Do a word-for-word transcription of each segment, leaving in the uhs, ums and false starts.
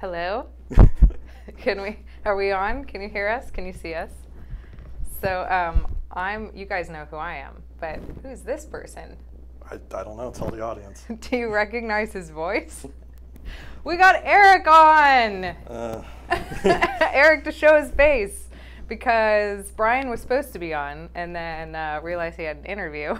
Hello? Can we, are we on? Can you hear us? Can you see us? So um, I'm, you guys know who I am, but who's this person? I, I don't know. Tell the audience. Do you recognize his voice? We got Eric on! Uh. Eric to show his face, because Brian was supposed to be on and then uh, realized he had an interview.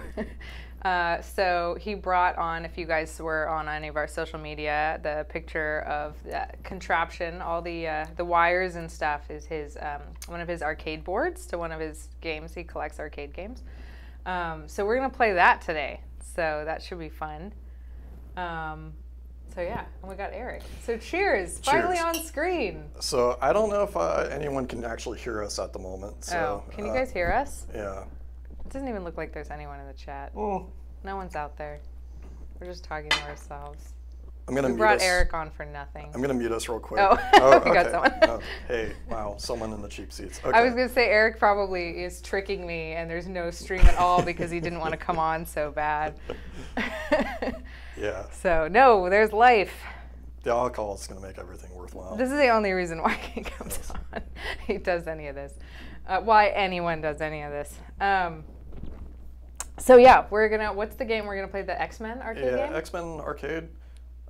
Uh, so he brought on, if you guys were on any of our social media, the picture of the contraption, all the uh, the wires and stuff is his um, one of his arcade boards to one of his games. He collects arcade games. Um, so we're going to play that today. So that should be fun. Um, so yeah, and we got Eric. So cheers, cheers, finally on screen. So I don't know if uh, anyone can actually hear us at the moment. So, oh, can you uh, guys hear us? Yeah. It doesn't even look like there's anyone in the chat. Oh. No one's out there. We're just talking to ourselves. I'm gonna we mute brought us. Eric on for nothing. I'm gonna mute us real quick. Oh, oh we okay. got someone. Oh, hey, wow, someone in the cheap seats. Okay. I was gonna say Eric probably is tricking me, and there's no stream at all because he didn't want to come on so bad. Yeah. So no, there's life. The alcohol is gonna make everything worthwhile. This is the only reason why he comes yes. on. He does any of this. Uh, why anyone does any of this? Um, So yeah, we're gonna, what's the game we're gonna play, the X-Men arcade yeah, game? Yeah, X-Men arcade.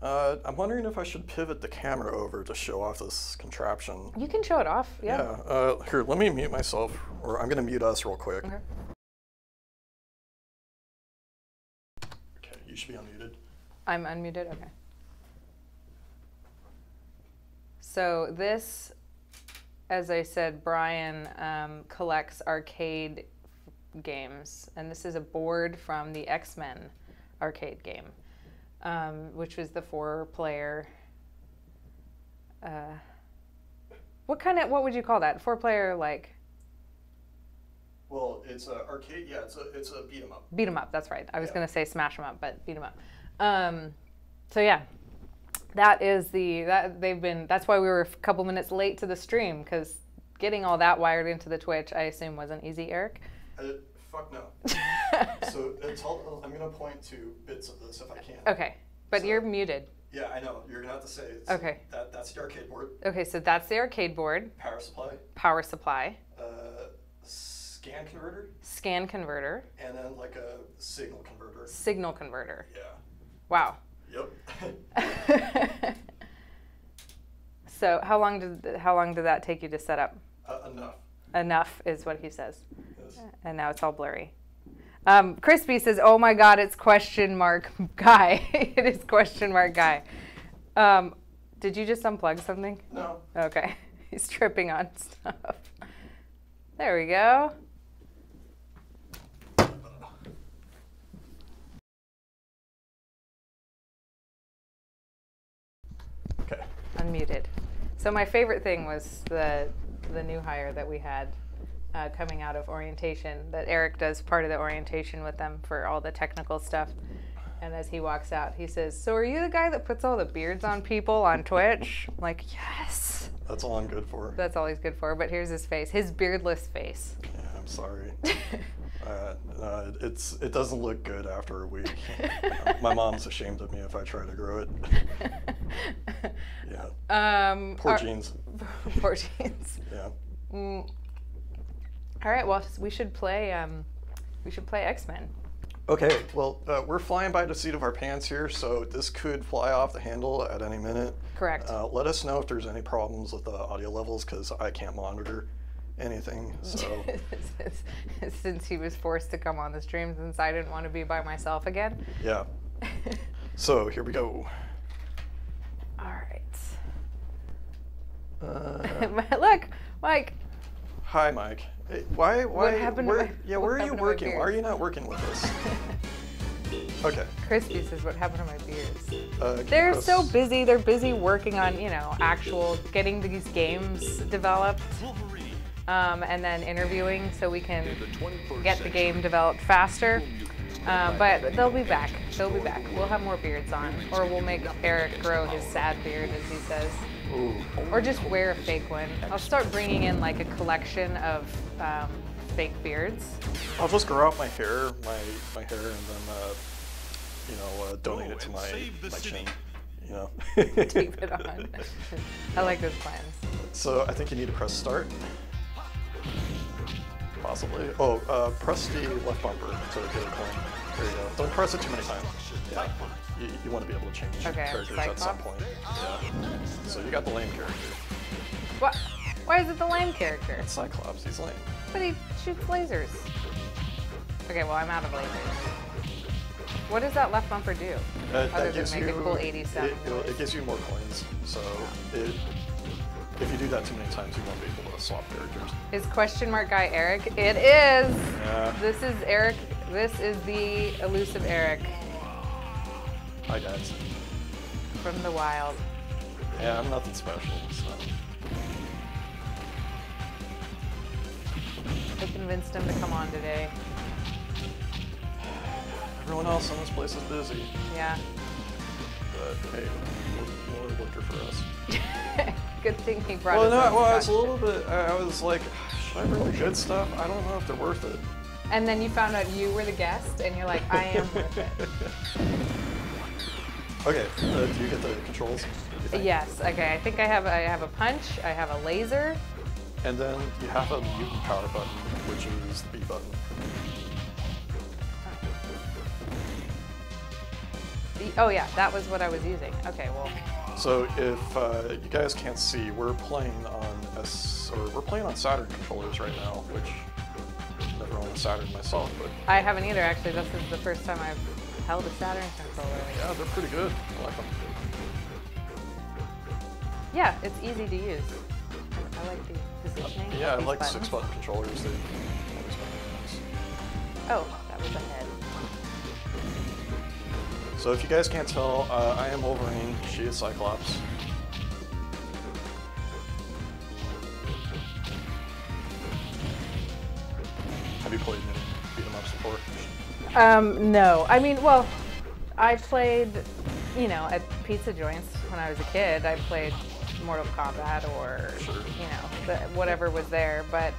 Uh, I'm wondering if I should pivot the camera over to show off this contraption. You can show it off, yeah. Yeah, uh, here, let me mute myself, or I'm gonna mute us real quick. Okay, okay you should be unmuted. I'm unmuted, okay. So this, as I said, Brian um, collects arcade games, and this is a board from the X-Men arcade game, um, which was the four-player. Uh, what kind of what would you call that? Four-player like? Well, it's a arcade. Yeah, it's a it's a beat 'em up. Beat 'em up. That's right. I was yeah. gonna say smash 'em up, but beat 'em up. Um, so yeah, that is the that they've been. That's why we were a couple minutes late to the stream, because getting all that wired into the Twitch, I assume, wasn't easy, Eric. Uh, fuck no. So it's all, I'm going to point to bits of this if I can. Okay, but so, you're muted. Yeah, I know. You're going to have to say it's, okay. That, that's the arcade board. Okay, so that's the arcade board. Power supply. Power supply. Uh, scan converter. Scan converter. And then like a signal converter. Signal converter. Yeah. Wow. Yep. So how long did how long did that take you to set up? Uh, enough. Enough is what he says. Yes. And now it's all blurry. Um, Crispy says, oh my God, it's question mark guy. It is question mark guy. Um, did you just unplug something? No. Okay. He's tripping on stuff. There we go. Okay. Unmuted. So my favorite thing was the the new hire that we had uh, coming out of orientation, that Eric does part of the orientation with them for all the technical stuff. And as he walks out, he says, so are you the guy that puts all the beards on people on Twitch? I'm like, yes. That's all I'm good for. That's all he's good for. But here's his face, his beardless face. Yeah, I'm sorry. uh, uh, it's It doesn't look good after a week. uh, my mom's ashamed of me if I try to grow it. Yeah. Um, poor our, jeans. Poor jeans. Yeah. Mm. All right. Well, we should play. Um, we should play X-Men. Okay. Well, uh, we're flying by the seat of our pants here, so this could fly off the handle at any minute. Correct. Uh, let us know if there's any problems with the audio levels, because I can't monitor anything. So since he was forced to come on the stream, since I didn't want to be by myself again. Yeah. So here we go. All right. Uh, Look, Mike. Hi, Mike. Hey, why? Why? What happened where, to my, yeah, where are you working? Why are you not working with us? Okay. Crispy says, "What happened to my beards?" Uh, They're press... so busy. They're busy working on, you know, actual getting these games developed, um, and then interviewing so we can get the game developed faster. Uh, but they'll be back. They'll be back. We'll have more beards on, or we'll make Eric grow his sad beard, as he says. Ooh. Or just wear a fake one. I'll start bringing in like a collection of um, fake beards. I'll just grow out my hair, my my hair, and then uh, you know, uh, donate it to my my chin. you know. Tape it on. I like those plans. So I think you need to press start. Possibly. Oh, uh, press the left bumper to the point. There you go. Don't press it too many times. Yeah. You, you want to be able to change okay, characters at some point. Yeah. So you got the lame character. What? Why is it the lame character? It's Cyclops. He's lame. But he shoots lasers. Okay, well, I'm out of lasers. What does that left bumper do? Uh, Other than make you, a cool eighty-seven. It, it gives you more coins. So yeah. it, if you do that too many times, you won't be able to swap characters. Is question mark guy Eric? It is! Yeah. This is Eric. This is the elusive Eric. Hi, guys. From the wild. Yeah, I'm nothing special, so. I convinced him to come on today. Everyone else in this place is busy. Yeah. But hey, we're a looker for us. Good thing he brought. Well, no, well, I was a little bit. I was like, should I bring the good stuff? I don't know if they're worth it. And then you found out you were the guest, and you're like, I am worth it. Okay. Uh, do you get the controls? Yes. Okay. I think I have. I have a punch. I have a laser. And then you have a mutant power button, which is the B button. Oh yeah, that was what I was using. Okay, well. So if uh, you guys can't see, we're playing on S or we're playing on Saturn controllers right now, which I've never owned a Saturn myself, but I haven't either actually. This is the first time I've held a Saturn controller. Yeah, they're pretty good. I like them. Yeah, it's easy to use. I like the positioning. Uh, yeah, I like, I like buttons. six button controllers. They always make nice. Oh, that was a head. So if you guys can't tell, uh, I am Wolverine, she is Cyclops. Have you played any beat-em-ups before? Um, no. I mean, well, I played, you know, at pizza joints when I was a kid. I played Mortal Kombat or, sure. you know, the, whatever was there, but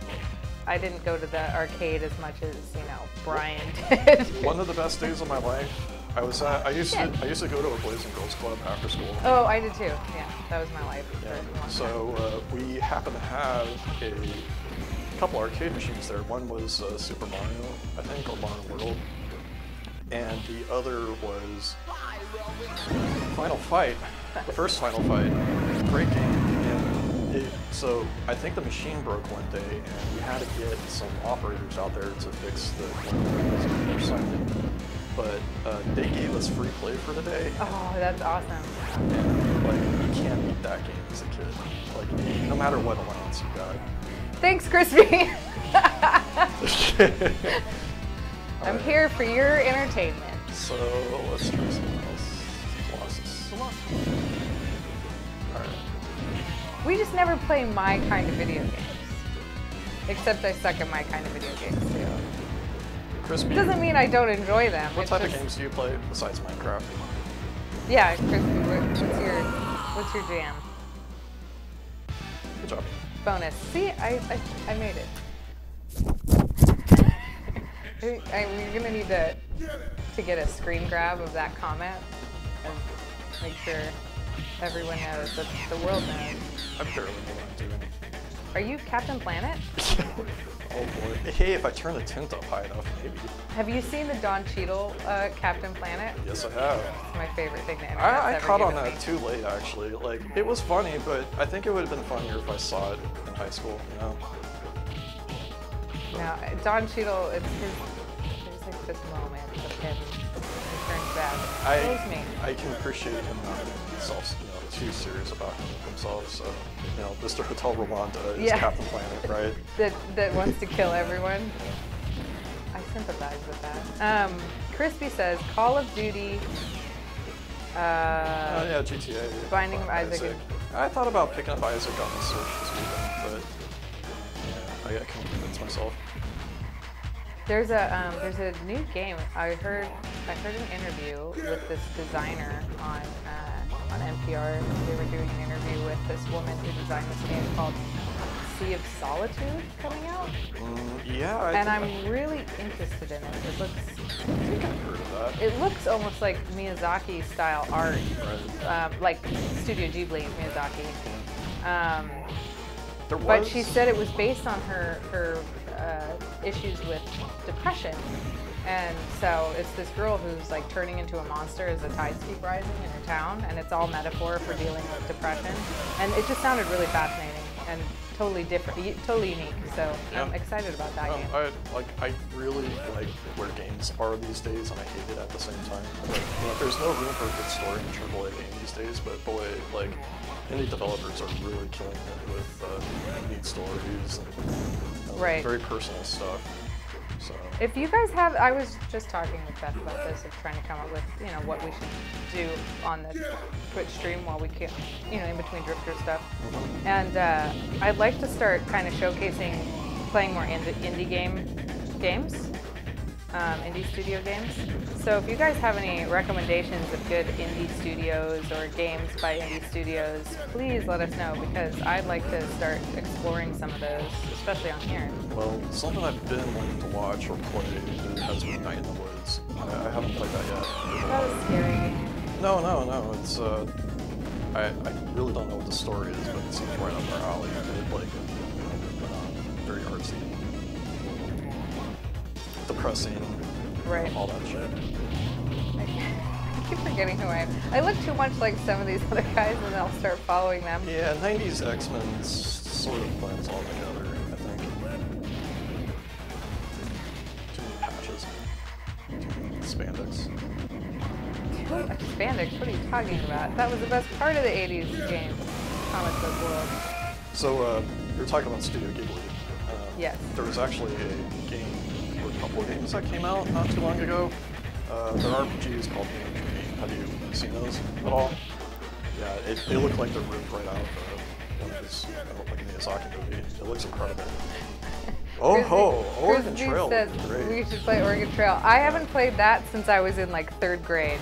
I didn't go to the arcade as much as, you know, Brian did. One of the best days of my life. I was. Uh, I used yeah. to. I used to go to a Boys and Girls Club after school. Oh, I did too. Yeah, that was my life. Yeah. So uh, we happened to have a couple arcade machines there. One was uh, Super Mario, I think, or Mario World, and the other was Final Fight. The first Final Fight. Great game. And it, so I think the machine broke one day, and we had to get some operators out there to fix the computer something. But uh, they gave us free play for the day. Oh, that's awesome. And, like, you can't beat that game as a kid. Like, no matter what allowance you got. Thanks, Crispy. I'm right. here for your entertainment. So, let's try something else. Colossus. Colossus. All right. We just never play my kind of video games. Except I suck at my kind of video games, too. Crispy. Doesn't mean I don't enjoy them. What it's type just... of games do you play besides Minecraft? Yeah, Crispy, what's your, what's your jam? Good job. Bonus. See, I, I, I made it. I, I, we're gonna need to, to get a screen grab of that comment and make sure everyone knows that the world knows. I'm barely doing it. Are you Captain Planet? Oh boy. Hey, if I turn the tint up high enough, maybe. Have you seen the Don Cheadle uh, Captain Planet? Yes, I have. It's my favorite thing to internet. I, I ever caught on that me. too late, actually. Like, it was funny, but I think it would have been funnier if I saw it in high school, you know? Now, Don Cheadle, it's his, it's like this moment of him. He turns bad. I, me. I can appreciate him not himself. Too serious about themselves, so you know, Mister Hotel Rwanda is yeah. Captain Planet, right? that that wants to kill everyone. I sympathize with that. Um, Crispy says Call of Duty. Uh, uh yeah, G T A. Binding of Isaac. Isaac. I thought about picking up Isaac on the search this weekend, but yeah, I can't convince myself. There's a um, there's a new game. I heard I heard an interview with this designer on. Uh, On N P R, they were doing an interview with this woman who designed this game called Sea of Solitude coming out. Mm, yeah. I and I'm I... really interested in it. It looks. I think I've heard of that. It looks almost like Miyazaki style art, um, like Studio Ghibli Miyazaki. Um, there was... But she said it was based on her her uh, issues with depression. And so it's this girl who's like turning into a monster as the tides keep rising in her town, and it's all metaphor for dealing with depression. And it just sounded really fascinating and totally different, totally unique. So yeah. I'm excited about that um, game. I, like I really like where games are these days, and I hate it at the same time. Like, you know, there's no room for a good story in triple A game these days, but boy, like indie developers are really killing it with uh, neat stories and you know, right. very personal stuff. So. If you guys have, I was just talking with Beth about this, of trying to come up with, you know, what we should do on the Twitch stream while we can, you know, in between Drifter stuff. And uh, I'd like to start kind of showcasing playing more indie, indie game games, um, indie studio games. So if you guys have any recommendations of good indie studios or games by indie studios, please let us know, because I'd like to start exploring some of those, especially on here. Well, something I've been wanting to watch or play has been Night in the Woods. I haven't played that yet. That was scary. No, no, no. It's uh, I, I really don't know what the story is, but it seems right up our alley. It's like um, very artsy, depressing, right? All that shit. I keep forgetting who I am. I look too much like some of these other guys, and I'll start following them. Yeah, nineties X-Men sort of blends all together. Spandex. What? Spandex? What are you talking about? That was the best part of the eighties yeah. game, comic book world. So, uh, you were talking about Studio Ghibli. Uh, yes. There was actually a game, or a couple of games that came out not too long ago. Uh, there are R P Gs called Game Dream. Have you seen those at all? Yeah, it, they look like they're ripped right out of one of his, I look like a Miyazaki movie. It looks incredible. Oh ho! Oregon Trail. Says we should play Oregon Trail. I haven't played that since I was in like third grade.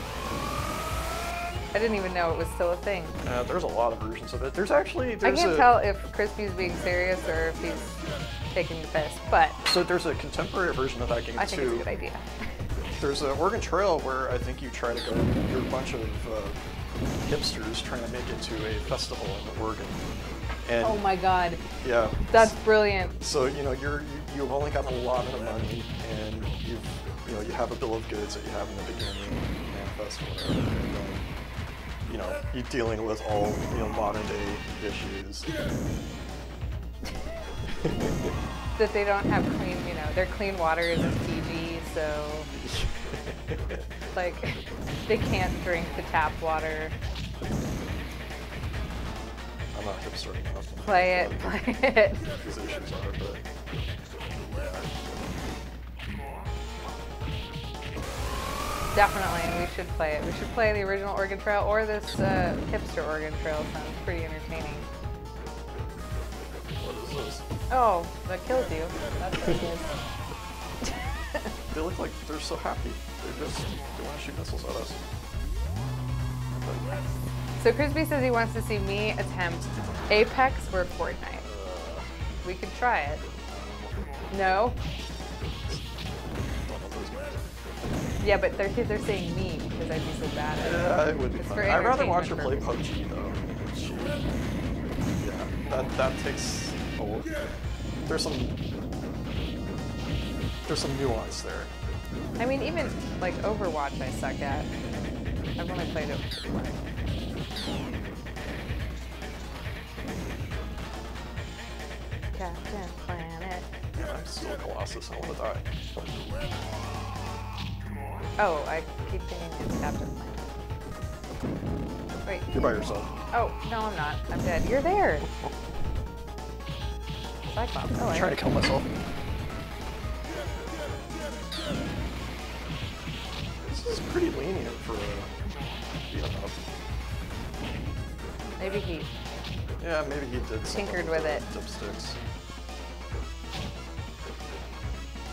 I didn't even know it was still a thing. Uh, there's a lot of versions of it. There's actually. There's I can't a, tell if Crispy's being serious or if he's taking the piss, but. So there's a contemporary version of that game too. I think too. It's a good idea. There's an Oregon Trail where I think you try to go. You're a bunch of uh, hipsters trying to make it to a festival in Oregon. And oh my God! Yeah, that's brilliant. So you know you're you've only got a lot of money, and you you know you have a bill of goods that you have in the beginning and festival. And, um, you know you're dealing with all you know modern day issues. That they don't have clean, you know, their clean water is P G, so like they can't drink the tap water. I'm not hipster enough. Play it, play it. These issues are, but yeah. Definitely, we should play it. We should play the original Oregon Trail or this uh, hipster Oregon Trail. Sounds pretty entertaining. What is this? Oh, that killed you. That's what it is. They look like they're so happy. They're just, they want to shoot missiles at us. But, so Crispy says he wants to see me attempt Apex or Fortnite. We could try it. No? Yeah, but they're, they're saying me because I'd be so bad at it. Yeah, it would be fun. I'd rather watch her play P U B G though. She, yeah, that, that takes a while. There's some, there's some nuance there. I mean, even like Overwatch I suck at. I've only played it once. Captain Planet. Yeah, I'm still Colossus. I want to die. Oh, I keep thinking it's Captain Planet. Wait. You're by yourself. Oh, no, I'm not. I'm dead. You're there. Cyclops. Oh, I'm trying to kill myself. This is pretty lenient for a beat up. Maybe he. Yeah, maybe he did. Tinkered with it. Dipsticks.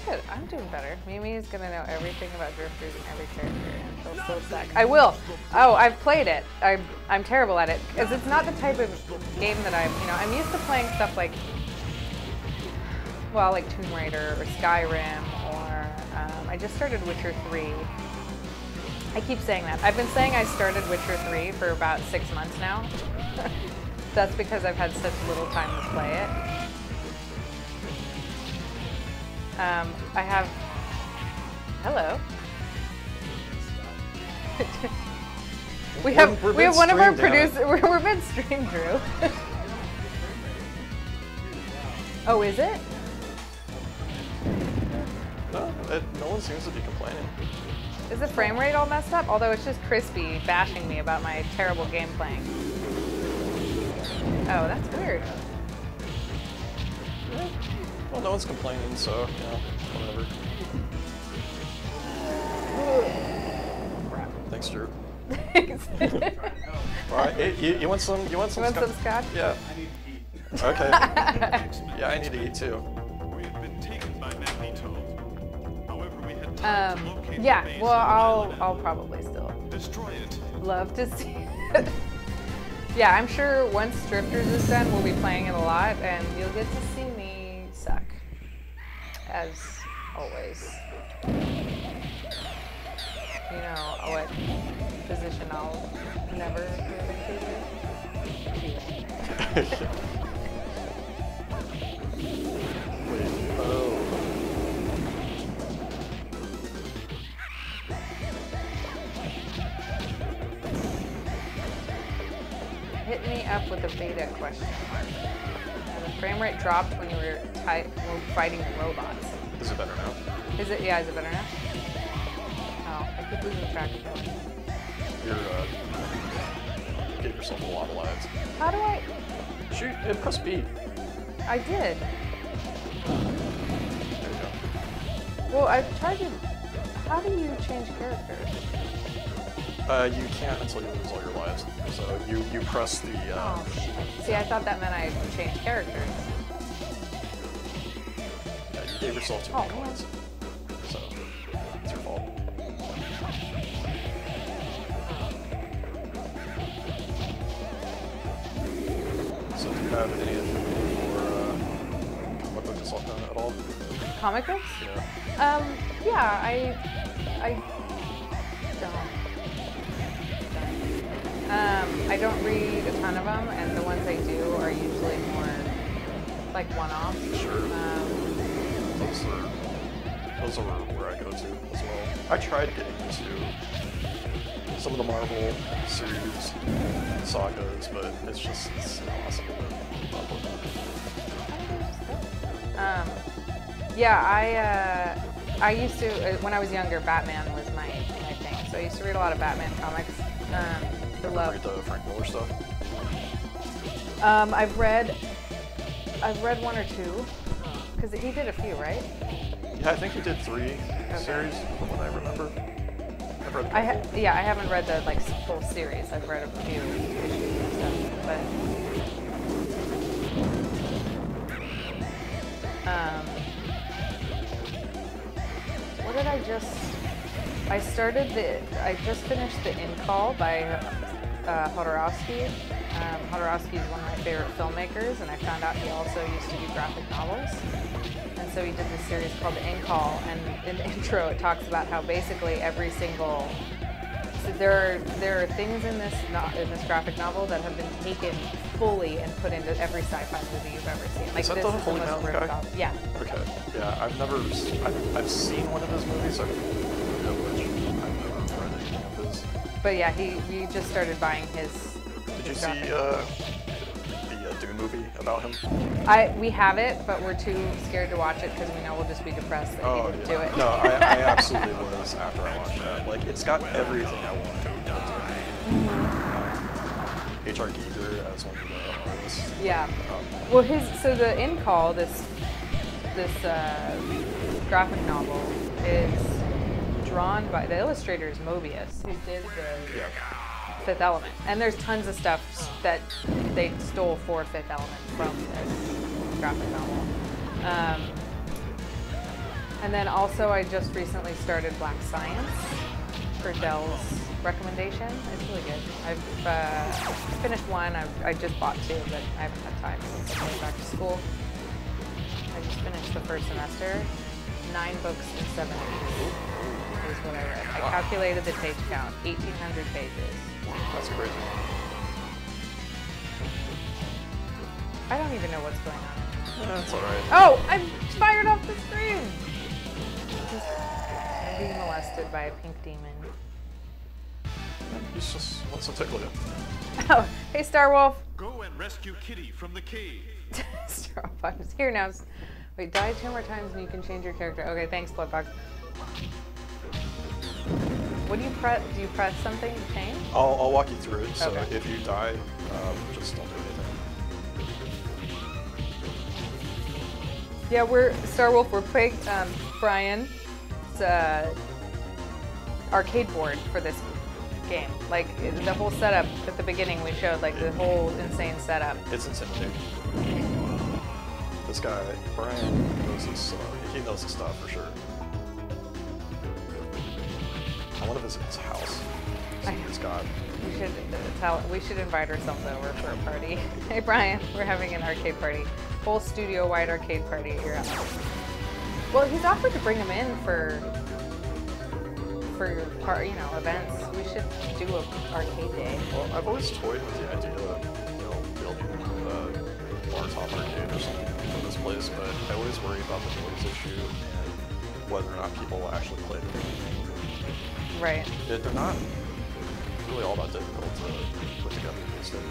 Good. I'm doing better. Mimi is gonna know everything about Drifters and every character, and she'll still suck. I will. Oh, I've played it. I'm I'm terrible at it because it's not the type of game that I'm. You know, I'm used to playing stuff like well, like Tomb Raider or Skyrim, or um, I just started Witcher three. I keep saying that. I've been saying I started Witcher three for about six months now. That's because I've had such little time to play it. Um, I have... Hello. we have we're, we're we have one of our producers. We're, we're been streamed, Drew. Oh, is it? No, it, no one seems to be complaining. Is the frame rate all messed up? Although it's just Crispy bashing me about my terrible game playing. Oh, that's weird. Well, no one's complaining, so, you know, whatever. Crap. Thanks, Drew. Thanks. All right, hey, you, you want some, you want some, you want some scotch? Yeah. I need to eat. Okay. Yeah, I need to eat, too. We've been taken by Magneto. However, we had time um, to locate yeah, the base well, I'll, I'll probably still destroy it. Love to see it. Yeah, I'm sure once Drifters is done, we'll be playing it a lot, and you'll get to see me suck, as always. You know what position I'll never get into. Wait, oh. Hit me up with a beta question mark. And the frame rate dropped when we were, ty we were fighting robots. Is it better now? Is it? Yeah, is it better now? Oh, I keep losing track of that. You're, uh, get yourself a lot of lives. How do I? Shoot, it press B. I did. There you go. Well, I've tried to, how do you change characters? Uh, you can't until you lose all your lives. So you, you press the... Uh, oh, shit. See, I thought that meant I changed characters. Yeah, you gave yourself too many coins. So, it's your fault. So do you have any for uh, comic book assault gun at all? Comic books? Yeah. Um, yeah, I... I don't. Um, I don't read a ton of them, and the ones I do are usually more like one-off. Sure. Um, those are those are where I go to as well. I tried getting into some of the Marvel series sagas, but it's just it's not possible. Um, yeah, I uh, I used to when I was younger, Batman was my my thing, so I used to read a lot of Batman comics. Um, I love. Read the Frank Miller stuff? Um, I've read, I've read one or two, because he did a few, right? Yeah, I think he did three okay. series, from what I remember. I've read I ha yeah, I haven't read the like full series. I've read a few issues and stuff, but um, what did I just? I started the. I just finished the Incal by. Uh, Hodorowski. Um, Hodorowski is one of my favorite filmmakers, and I found out he also used to do graphic novels. And so he did this series called The Incal, and in the intro it talks about how basically every single... So there are, there are things in this, no, in this graphic novel that have been taken fully and put into every sci-fi movie you've ever seen. Like, is that this the is Holy Mountain guy? Yeah. Okay. Yeah, I've never... I've, I've seen one of his movies. I've, But yeah, he we just started buying his. Did his you graphic. see uh, the uh, Dune movie about him? I we have it, but we're too scared to watch it because we know we'll just be depressed that oh, he didn't yeah. do it. No, I, I absolutely was after I watched that. Like, it's got everything I want to do. H R Giger as one of the artists. Yeah. Um, well, his so the Incal, this this uh, graphic novel is. Drawn by the illustrator is Mobius, who did the yeah. Fifth Element, and there's tons of stuff that they stole for Fifth Element from this graphic novel. Um, and then also, I just recently started Black Science for Dell's recommendation. It's really good. I've uh, finished one. I've, I just bought two, but I haven't had time since I went back to school. I just finished the first semester. Nine books in seven weeks is what I read. I calculated the page count, eighteen hundred pages. That's crazy. I don't even know what's going on. That's all right. Oh, I'm fired off the screen. I'm being molested by a pink demon. He just wants to tickle you. Oh, hey, Star Wolf. Go and rescue Kitty from the cave. Star Wolf, I'm here now. Wait, die two more times and you can change your character. Okay, thanks, Bloodbox. What do you press? Do you press something to change? I'll, I'll walk you through it. So okay. If you die, um, just don't do anything. Yeah, we're Star Wolf. We're playing um, Brian's uh, arcade board for this game. Like the whole setup at the beginning, we showed like the whole insane setup. It's insane. This guy, Brian, knows his, uh, he knows his stuff for sure. I want to visit his house. See what he's got. We should, tell, we should invite ourselves over for a party. Hey, Brian, we're having an arcade party. Full studio-wide arcade party at your house. Well, he's offered to bring him in for, for par, you know, events. We should do an arcade day. Well, I've always toyed with the idea of, you know, building a bar-top arcade or something for this place, but I always worry about the noise issue and whether or not people will actually play the game. Right. It, they're not really all that difficult to put together these days.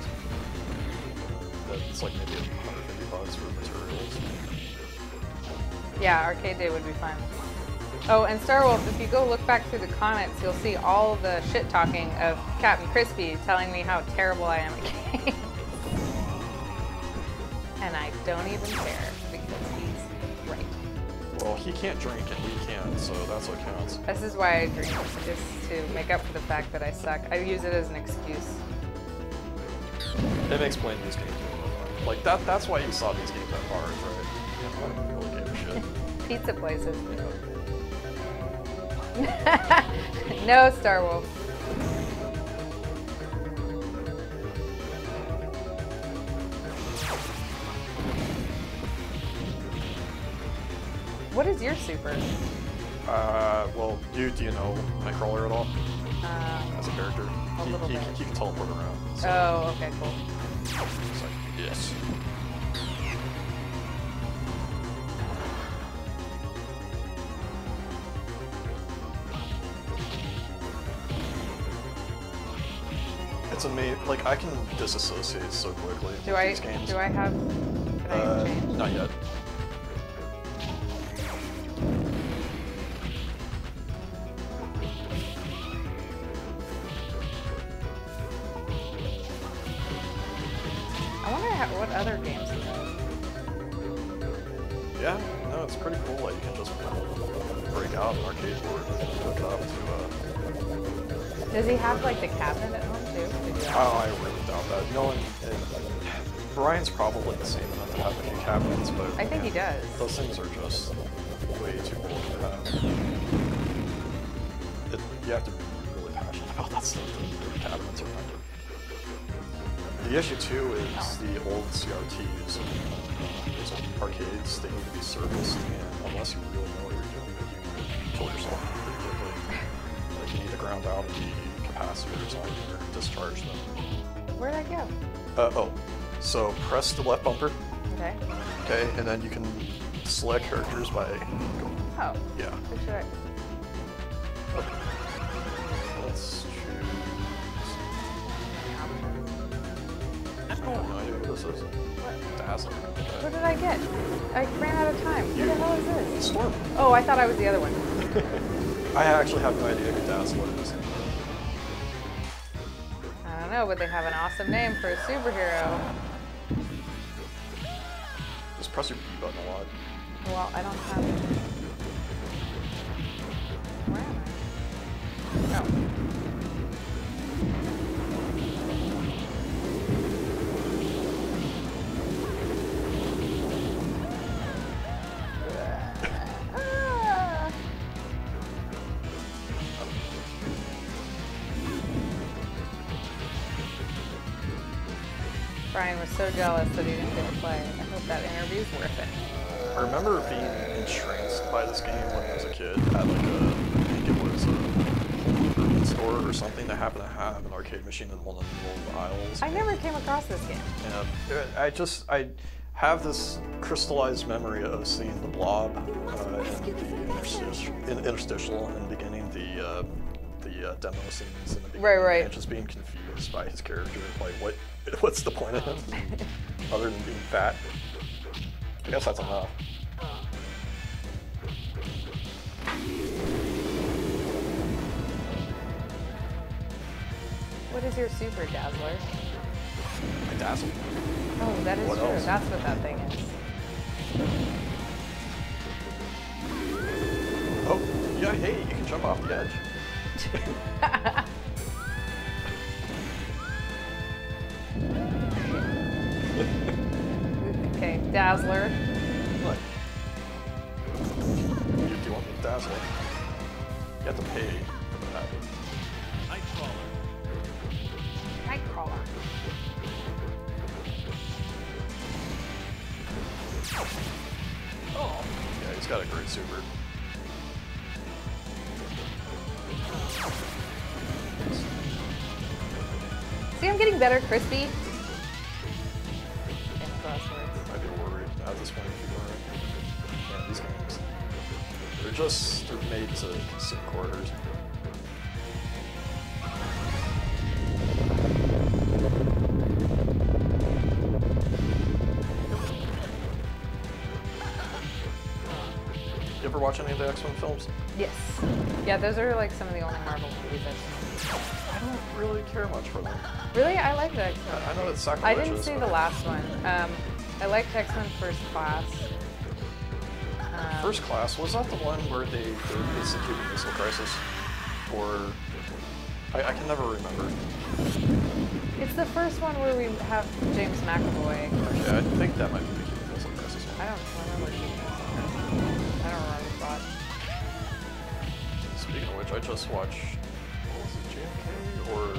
It's like maybe a hundred fifty bucks for materials. Yeah, arcade day would be fun. Oh, and Star Wolf, if you go look back through the comments, you'll see all the shit talking of Captain Crispy telling me how terrible I am at games. And I don't even care because he's right. Well, he can't drink and we can, so that's what counts. This is why I drink, is to make up for the fact that I suck. I use it as an excuse. It makes playing these games really fun. Like that, that's why you saw these games at bars, right? You know, I don't really give a shit. Pizza places. Yeah. No, Star Wolf. What is your super? Uh, well, you do you know Nightcrawler at all? Uh, As a character, a he, little he, bit. He can teleport around. So. Oh, okay, cool. It's like, yes. It's amazing. Like I can disassociate so quickly. Do with I? These games. Do I have? Can uh, I change? Not yet. Probably the same enough to have a few cabinets, but I think he does. Those things are just way too old to have. It, you have to be really passionate about that stuff. The cabinets are not good. The issue too is the old C R Ts, those old arcades. They need to be serviced, and unless you really know what you're doing, you can kill yourself pretty quickly. Like you need to ground out the capacitors on there, discharge them. Where'd I go? Uh oh. So press the left bumper. Okay. Okay, and then you can select characters by going. Oh. Yeah. For sure. Okay. Let's choose. I don't know who this is. What? Dazzler. Okay. What did I get? I ran out of time. You, who the hell is this? Storm. Oh, I thought I was the other one. I actually have no idea who Dazzler is. I don't know, but they have an awesome name for a superhero. Just press your B button a lot. Well, I don't have it. Where am I? Oh. Ah. Brian was so jealous that he didn't get to play. I hope that interview's worth it. I remember being entranced by this game when I was a kid at like a, I think it was a home improvement store or something that happened to have an arcade machine in one of the little aisles. I never came across this game. And I just, I have this crystallized memory of seeing the blob uh, in the interstitial, in interstitial in the beginning, the uh, the uh, demo scenes in the beginning. Right, right. And just being confused by his character, like what, what's the point of him other than being fat? I guess that's enough. What is your super, Dazzler? I dazzle. Oh, that is what true. Else? That's what that thing is. Oh, yeah, hey, you can jump off the edge. Okay, Dazzler. Look. If you want the Dazzler, you have to pay for the habit. Nightcrawler. Nightcrawler. Oh. Yeah, he's got a great super. See, I'm getting better, Crispy. At this point, people are, yeah, these games, they're just, they're made to sit quarters. You ever watch any of the X-Men films? Yes. Yeah, those are like some of the only Marvel movies I've seen. I don't really care much for them. Really? I like the X-Men. I, I know it's sacrilegious. I didn't see the last one. Um, I liked X-Men First Class. Um, First Class, was that the one where they, they instituted the missile crisis? Or, I, I can never remember. It's the first one where we have James McAvoy. Okay, I think that might be the Cuban Missile Crisis one. I don't remember Cuban Missile Crisis. I don't remember that. Speaking of which, I just watched, what was it, J M K? Or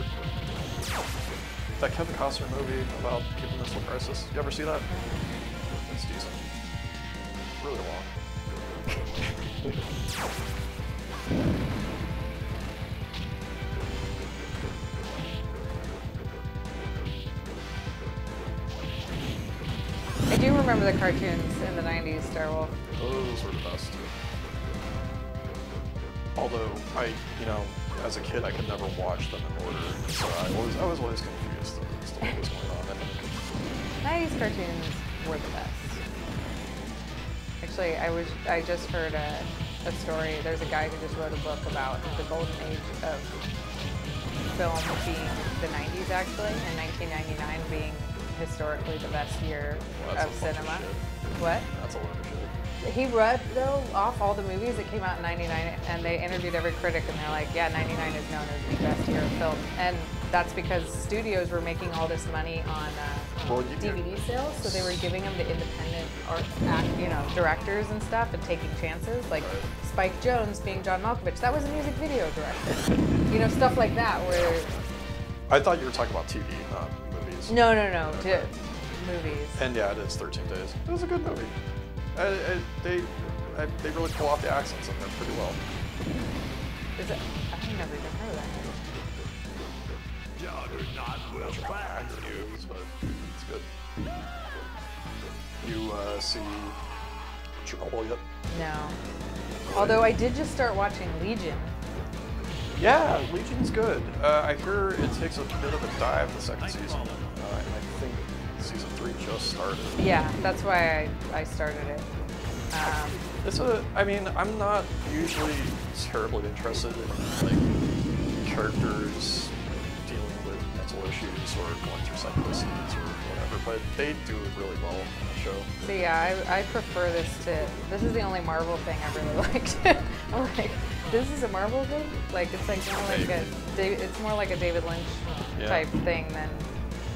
that Kevin Costner movie about Cuban Missile Crisis. You ever see that? It's decent. Really long. I do remember the cartoons in the nineties, Star Wolf. Those were the best. Although, I, you know, as a kid, I could never watch them in order, so I was, I was always confused as to what was going on. I think. nineties cartoons were the best. Actually, I was, I just heard a, a story. There's a guy who just wrote a book about the golden age of film being the nineties, actually, and nineteen ninety-nine being historically the best year well, of cinema. Of what? That's a lot of shit. He read, though, off all the movies that came out in ninety-nine, and they interviewed every critic, and they're like, yeah, ninety-nine is known as the best year of film. And that's because studios were making all this money on uh, well, D V D sales, so they were giving them to independent art, act, you know, directors and stuff, and taking chances, like Spike Jones being John Malkovich. That was a music video director. You know, stuff like that, where... I thought you were talking about T V, not movies. No, no, no, okay. Movies. And yeah, it is thirteen days. It was a good movie. I, I, they, I, they really pull off the accents in there pretty well. Is it? I've never even heard of that. Juggernaut will find you. But it's good. You uh, see Chernobyl yet? No. Although I did just start watching Legion. Yeah, Legion's good. Uh, I hear it takes a bit of a dive the second season. Uh, and I think season three just started. Yeah, that's why I, I started it. Um, it's a, I mean, I'm not usually terribly interested in like characters dealing with mental issues or going through psychosis or whatever, but they do it really well on the show. So yeah, I, I prefer this to, this is the only Marvel thing I really liked. I'm like, this is a Marvel thing? Like, it's like more like a, it's more like a David Lynch type yeah. thing than,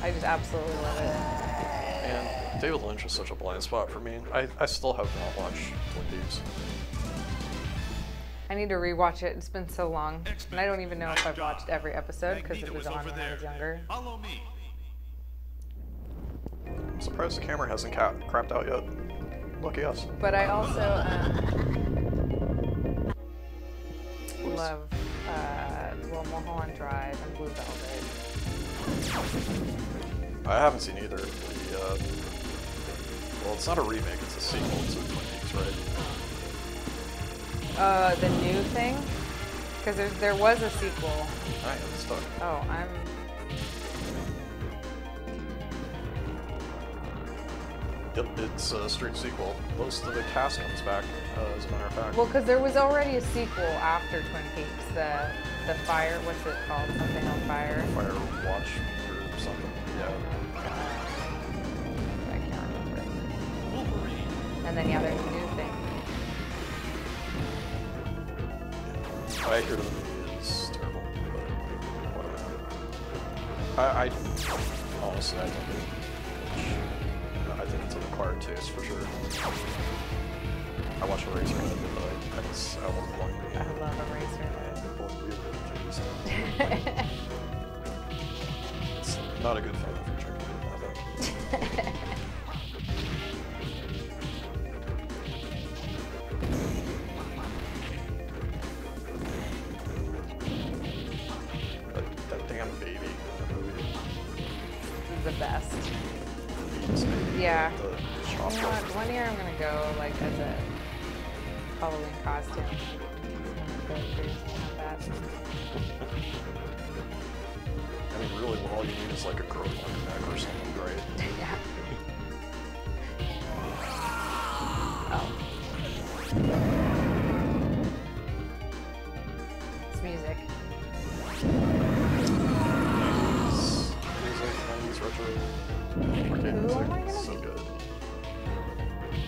I just absolutely love it. And David Lynch is such a blind spot for me. I, I still have not watched Twin Peaks. I need to rewatch it. It's been so long, and I don't even know if I've watched every episode because it was on when I was younger. Follow me. I'm surprised the camera hasn't ca crapped out yet. Lucky us. But I also um, love uh, well, Mulholland Drive and Blue Velvet. I haven't seen either. The, uh, well, it's not a remake; it's a sequel to Twin Peaks, right? Uh, the new thing, because there there was a sequel. I am stuck. Oh, I'm. Yep, it's a straight sequel. Most of the cast comes back, uh, as a matter of fact. Well, because there was already a sequel after Twin Peaks, the the fire, what's it called? Something on fire. Fire Watch or something. Yeah. I can't remember. Wolverine. And then yeah, there's a new thing. Yeah. I hear the movie is terrible, but whatever. I, I honestly I don't do. I think it's an acquired taste for sure. I watched Eraserhead, but I just I won't want to be. I love Eraserhead. It's not a good film for drinking, I think. that, that damn baby in that movie. This is the best. Yeah. You know what? One year I'm gonna go like as a Halloween costume. Go that. I mean, really, well, all you need is like a crow on your neck or something, right? Yeah. Oh. It's music. It's music, nineties retro. Okay, ooh, oh my so God. Good.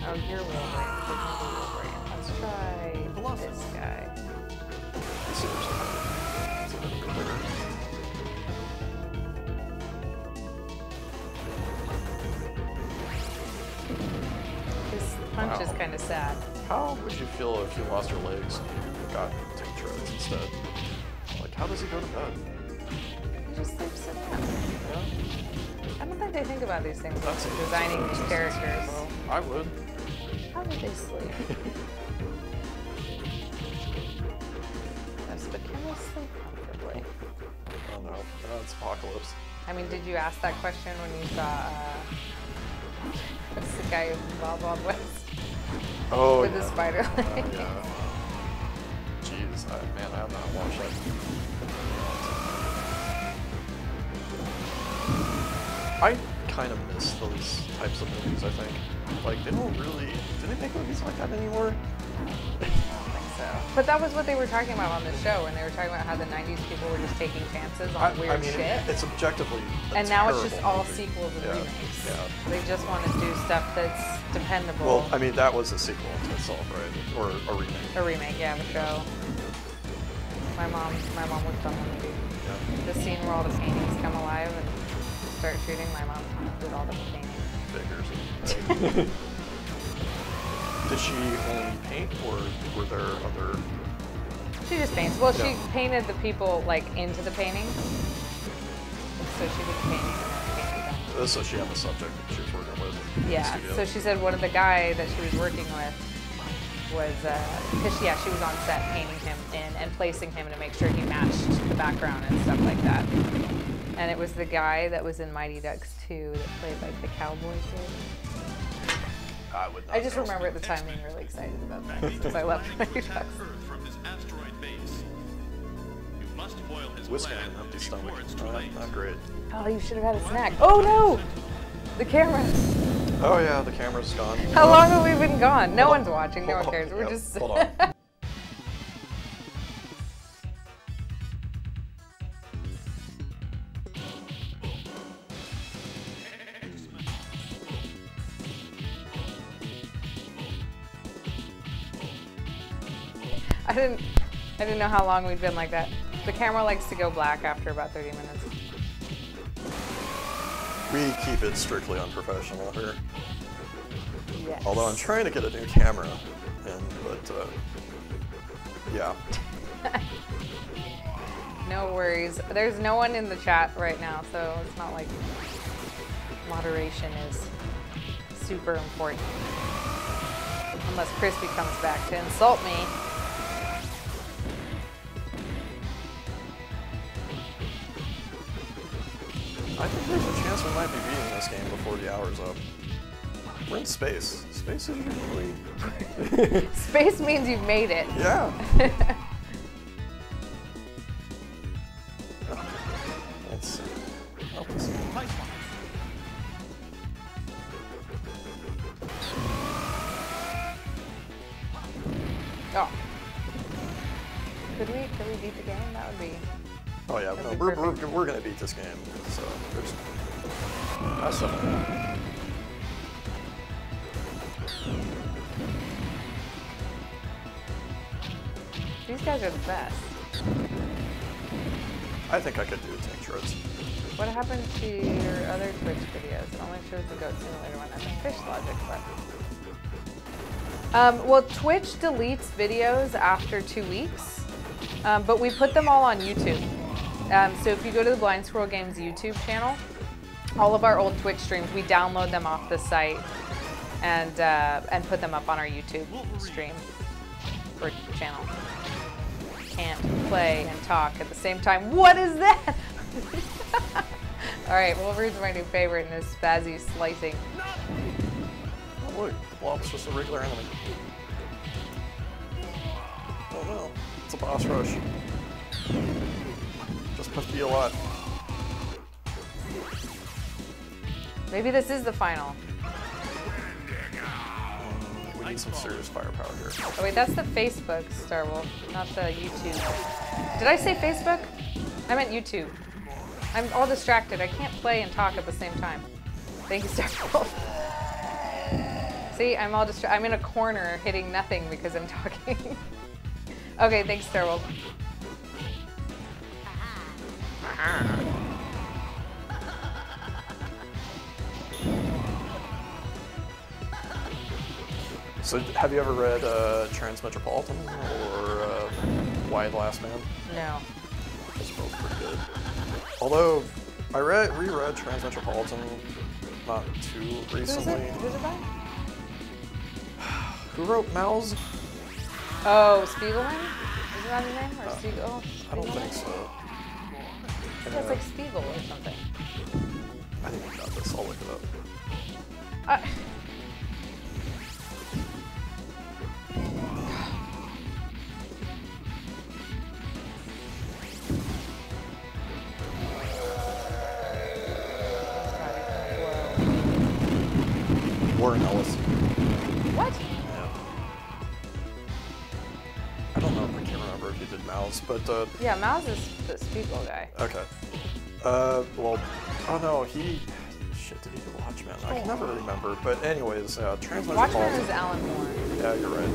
Oh, you're Wolverine. Let's try Colossus. This guy. It's a it's a little bit bigger. This punch wow. is kind of sad. How would you feel if you lost your legs and you got take drugs instead? Like, how does he go to bed? He just sleeps in bed. Yeah. I don't think they think about these things when they're designing these characters. I would. How would they sleep? Yes, but can they sleep comfortably? Oh no, oh, it's Apocalypse. I mean, did you ask that question when you saw uh, what's the guy who Bob Bob West? Oh, with yeah. the spider leg. Uh, yeah. Jeez, I, man, I have not watched that. I kind of miss those types of movies, I think. Like, they don't really... Do they make movies like that anymore? I don't think so. But that was what they were talking about on the show, when they were talking about how the nineties people were just taking chances on I, weird I mean, shit. It's objectively and now it's just all movie. Sequels and yeah. remakes. Yeah. They just want to do stuff that's dependable. Well, I mean, that was a sequel to itself, right? Or a remake. A remake, yeah, of a show. My mom, my mom worked on the movie. Yeah. The scene where all the paintings come alive and... Start shooting my mom did all the painting. Right? Did she only paint, or were there other? She just paints. Well, yeah. She painted the people like into the painting, so she did painting. painting them. So she had a subject that she was working with. Yeah. So she said one of the guy that she was working with was because uh, yeah she was on set painting him in and placing him to make sure he matched the background and stuff like that. And it was the guy that was in Mighty Ducks two that played like the cowboy kid. I would not I just remember at the time being really excited about that because I love Mighty Ducks. Whiskey and empty stomach. Oh, not great. Oh, you should have had a snack. Oh no! The camera. Oh yeah, the camera's gone. How long have we been gone? No one's watching. No one cares. We're just. Hold on. I didn't, I didn't know how long we'd been like that. The camera likes to go black after about thirty minutes. We keep it strictly unprofessional here. Yes. Although I'm trying to get a new camera, and but uh, yeah. No worries. There's no one in the chat right now, so it's not like moderation is super important. Unless Crispy comes back to insult me. I think there's a chance we might be beating this game before the hour's up. We're in space. Space is usually... Space means you've made it. Yeah. Let's see. Help us. Oh. Could we, could we beat the game? That would be... Oh yeah, no, we're, we're, we're gonna beat this game. So, there's... That's something. These guys are the best. I think I could do the tank shreds. What happened to your other Twitch videos? I only chose the Goat Simulator one. I think Fish Logic, but... Um, well, Twitch deletes videos after two weeks, um, but we put them all on YouTube. Um, so if you go to the Blind Squirrel Games YouTube channel, all of our old Twitch streams, we download them off the site and, uh, and put them up on our YouTube stream or channel. Can't play and talk at the same time. What is that? All right, Wolverine's my new favorite in this spazzy slicing. Oh, look, the blob's just a regular enemy. Oh no, it's a boss rush. Just must be a lot. Maybe this is the final. We need some serious firepower here. Oh wait, that's the Facebook Star Wolf, not the YouTube. Did I say Facebook? I meant YouTube. I'm all distracted. I can't play and talk at the same time. Thank you, Star Wolf. See, I'm all distracted. I'm in a corner hitting nothing because I'm talking. Okay, thanks, Star Wolf. So have you ever read uh, Transmetropolitan or uh, Why the Last Man? No. Those are both pretty good. Although I read reread Transmetropolitan not too recently. Who's it by? Who wrote Mal's? Oh, Spiegelman? Is that his name? Or uh, Spiegel? I don't think so. It's uh, like Spiegel or something. I think I got this. I'll look it up. Uh, Warren Ellis. What? Yeah. I don't know. If I can't remember if you did Mouse, but uh, yeah, Mouse is the Spiegel guy. Okay. Uh, well, oh no, he shit. Did he do Watchmen? I can never remember. But anyways, uh, Transmetropolitan. Watchmen is Alan Moore. Yeah, you're right.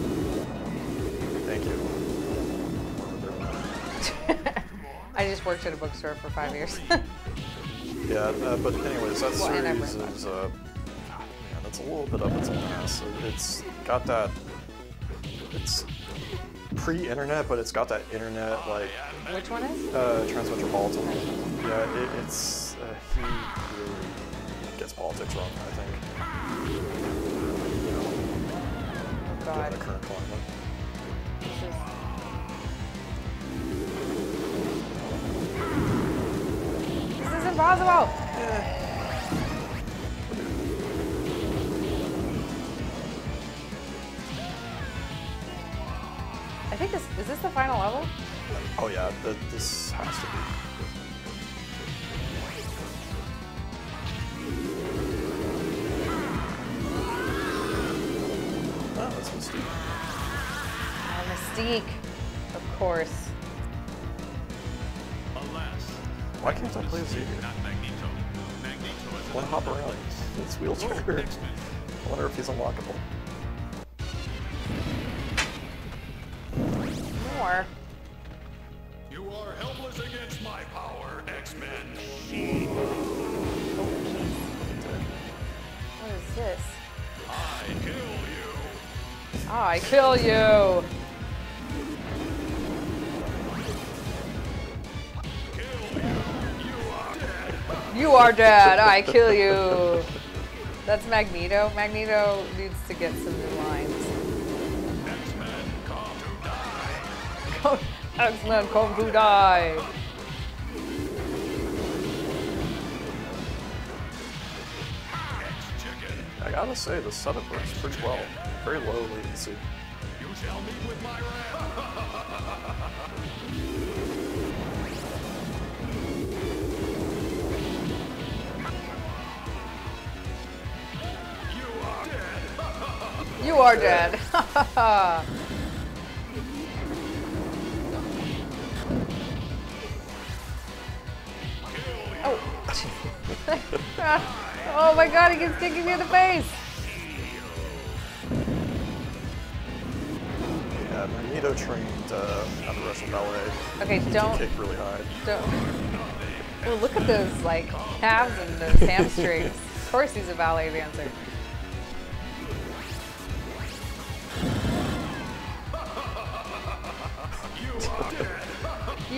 Thank you. I just worked at a bookstore for five years. Yeah, uh, but anyways, that well, series is. Uh, It's a little bit up its own ass. It's got that. It's pre-internet, but it's got that internet like. Which one is? Uh, Transmetropolitan. Yeah, it, it's uh, he really gets politics wrong, I think. You know, oh God. Given the current climate. This is... this is impossible. Yeah. I think this, is this the final level? Oh yeah, the, this has to be. Oh, that's Mystique. Oh, Mystique, of course. Alas. Why can't I play Xavier? Not Magneto. Magneto is one hop around. It's wheelchair. I wonder if he's unlockable. You are helpless against my power, X-Men. What is this? I kill you. I kill you. Kill you. You are dead. You are dead. I kill you. That's Magneto. Magneto needs to get some new lines. X-Men come to die. I gotta say, the setup works pretty well. Very low latency. You shall meet with my wrath. You are dead. You are dead. Oh. Oh my god, he keeps kicking me in the face! Yeah, Magneto trained uh, how to wrestle ballet. Okay, he don't... kick really high. Don't... Well, look at those, like, calves and those hamstrings. Of course he's a ballet dancer. You are dead.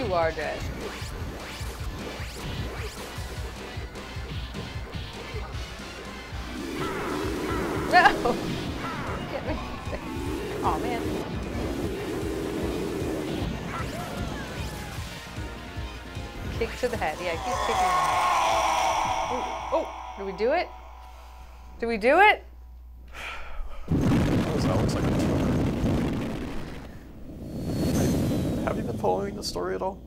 You are dead. No! Get me. Oh man. Kick to the head. Yeah, keep kicking the head. Ooh. Oh! Did we do it? Did we do it? That was, that looks like a joke. Have you been following the story at all?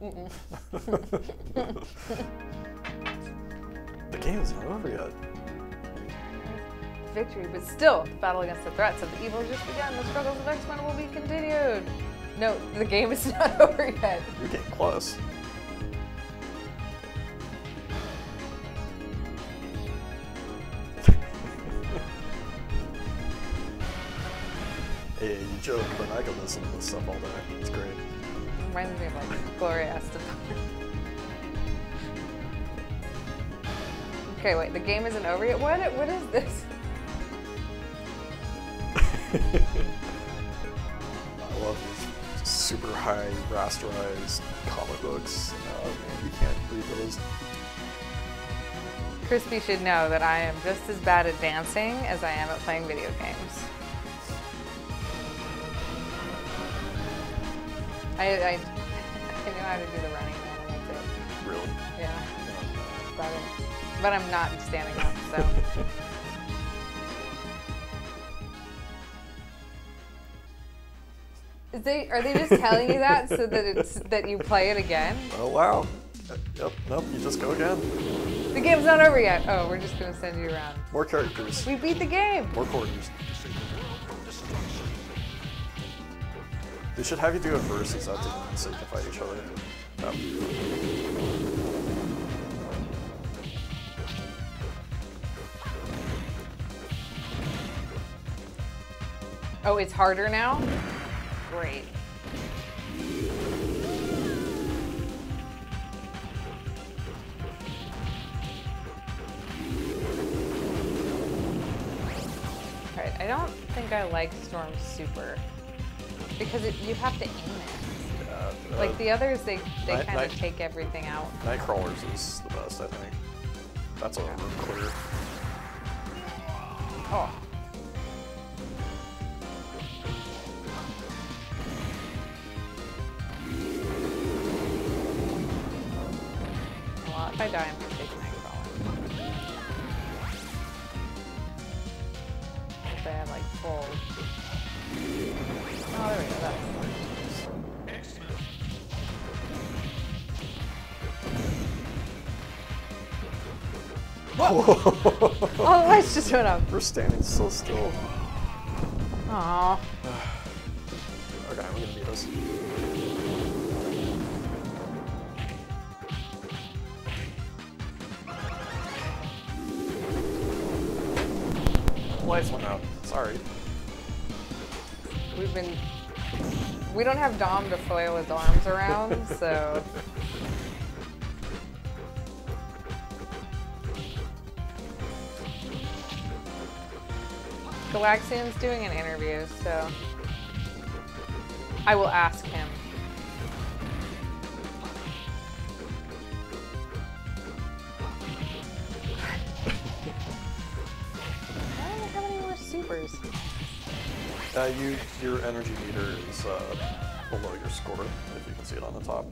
Mm-mm. The game is not over yet. Victory, but still, the battle against the threats of the evil has just begun. The struggles of X-Men will be continued. No, the game is not over yet. You're getting close. Hey, you joke, but I can listen to this stuff all day. It's great. It reminds me of like Gloria Estefan. Okay, wait, the game isn't over yet? What? What is this? I love these super high rasterized comic books. Uh, you can't read those. Crispy should know that I am just as bad at dancing as I am at playing video games. I, I, I know how to do the running man, and that's it. Really? Yeah. That's about it. But I'm not standing up, so. Is they, are they just telling you that so that it's that you play it again? Oh wow. Yep, nope, you just go again. The game's not over yet. Oh, we're just gonna send you around. More characters. We beat the game! More quarters. They should have you do a versus after them so you can fight each other. Yep. Oh, it's harder now? Great. Alright, I don't think I like Storm Super. Because it, you have to aim it. Yeah, uh, like the others, they, they kind of take everything out. Nightcrawler's is the best, I think. That's all okay. Clear. Oh. If I die, I'm going to take Nightcrawler. If I have like full. Oh, there we go. That's fun. Excellent. Whoa! All the lights just went up. We're standing so still. Aww. Okay, I'm going to beat this. Lights went out. Sorry. We've been. We don't have Dom to flail his arms around, so. Galaxian's doing an interview, so. I will ask him. Uh, you, your energy meter is uh, below your score, if you can see it on the top.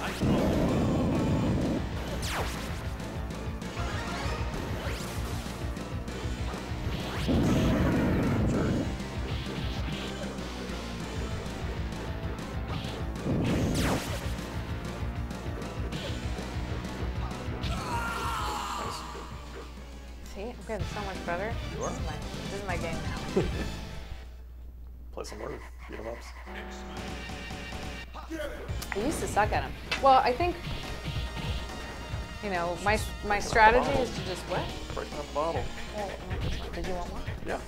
I will See, I'm getting so much better. You are? This is my, this is my game now. Play some more beat 'em ups. I used to suck at them. Well, I think, you know, my my strategy is to just what? Breaking up the bottle. Oh, did you want one? Yeah.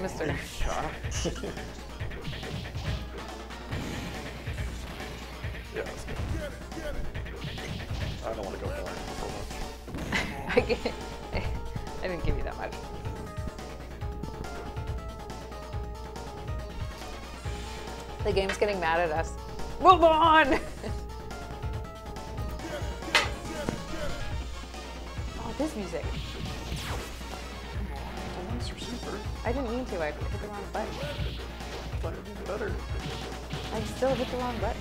Mister Shot. Yeah, that's good. I don't want to go for much. I get. I didn't give you that much. The game's getting mad at us. Move on! Oh, this music. The ones are super. I didn't mean to. I hit the wrong button. Better do better. I still hit the wrong button.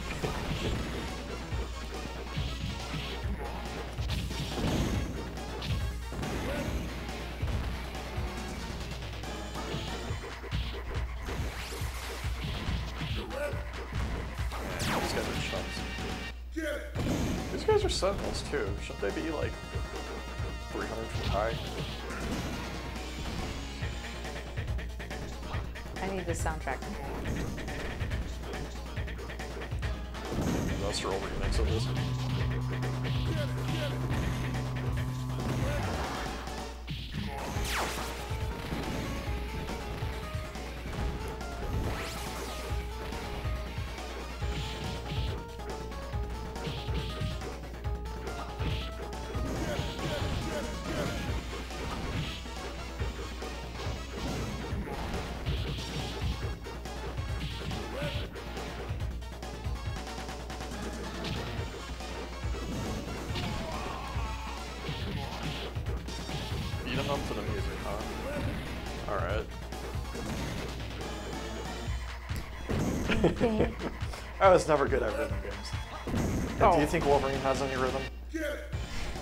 Sentinels too. Should they be like three hundred feet high? I need this soundtrack. Industrial remix of this. I was never good at rhythm games. Oh. Do you think Wolverine has any rhythm?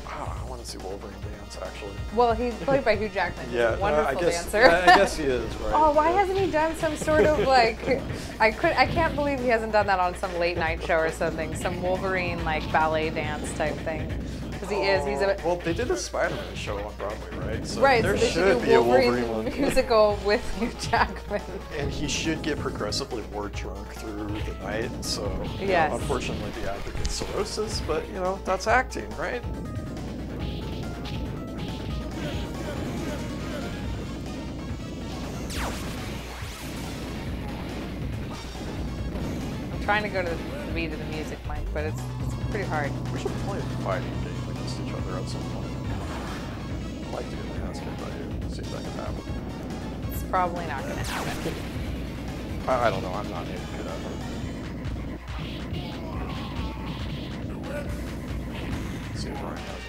Oh, I want to see Wolverine dance, actually. Well, he's played by Hugh Jackman. Yeah, he's a wonderful uh, I guess, dancer. I guess he is, right? Oh, why yeah. hasn't he done some sort of like? I could, I can't believe he hasn't done that on some late night show or something. Some Wolverine like ballet dance type thing. Because he oh, is, he's a. Well, they did a Spider-Man show on Broadway, right? So right. There so they should, should be Wolverine a Wolverine musical one. With Hugh Jackman. And he should get progressively more drunk through the night. So, yes. know, unfortunately, the actor gets cirrhosis. But you know, that's acting, right? I'm trying to go to the beat of the music, Mike, but it's, it's pretty hard. We should play a fighting game. Each other at some point. I'd like to get my ass kicked by you. See if that can happen. It's probably not going to happen. I, I don't know. I'm not even good at it. Let's see if Brian has one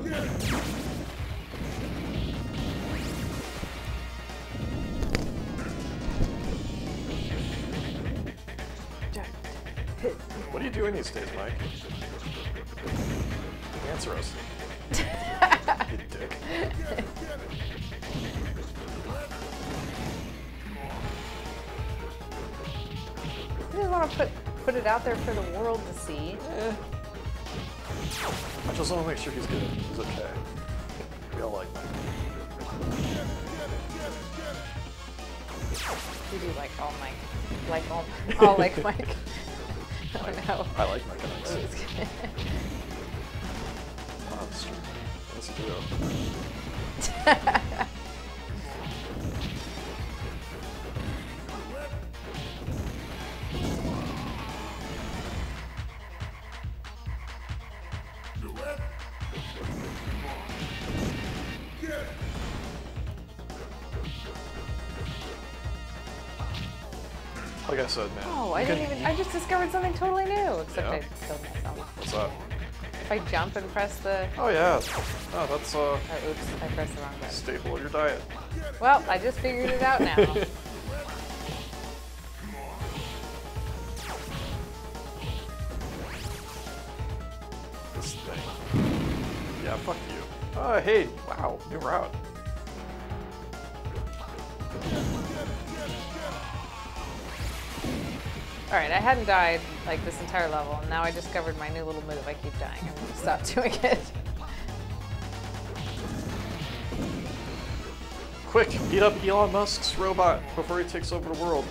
of those. What are you doing these days, Mike? Answer us. You dick. I just want to put put it out there for the world to see. Eh. I just want to make sure he's good. He's okay. We all like Mike. We do like all Mike. Like all, all like Mike. Oh no. I like Mike. I was just kidding. Let's do it. Like I said, man. Oh, I didn't even. I just discovered something totally new. Except yeah. I killed myself. What's up? If I jump and press the... Oh, yeah. Oh, that's, uh... Oh, oops, I pressed the wrong button. Staple of your diet. Well, I just figured it out now. This thing. Yeah, fuck you. Oh, hey. Wow, new route. Alright, I hadn't died like this entire level, and now I discovered my new little move. I keep dying. I'm gonna stop doing it. Quick, beat up Elon Musk's robot before he takes over the world.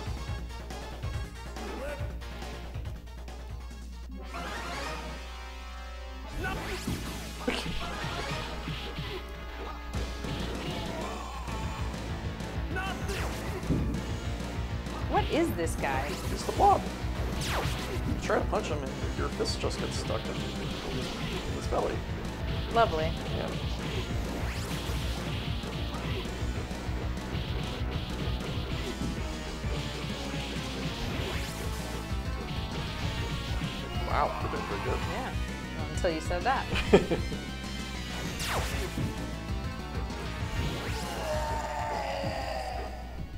Is this guy? It's the blob. You try to punch him and your fist just gets stuck in his belly. Lovely. Yeah. Wow, you're doing pretty good. Yeah, well, until you said that.